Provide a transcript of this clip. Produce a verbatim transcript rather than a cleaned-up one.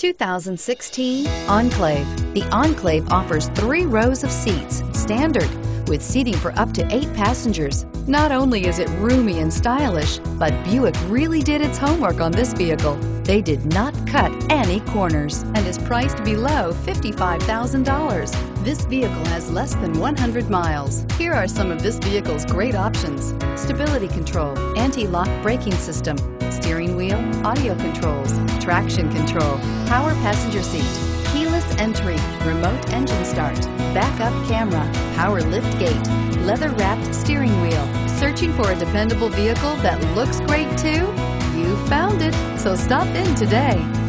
two thousand sixteen Enclave. The Enclave offers three rows of seats, standard, with seating for up to eight passengers. Not only is it roomy and stylish, but Buick really did its homework on this vehicle. They did not cut any corners and is priced below fifty-five thousand dollars. This vehicle has less than one hundred miles. Here are some of this vehicle's great options: stability control, anti-lock braking system, steering wheel audio controls, traction control, power passenger seat, keyless entry, remote engine start, backup camera, power lift gate, leather-wrapped steering wheel. Searching for a dependable vehicle that looks great too? You found it, so stop in today.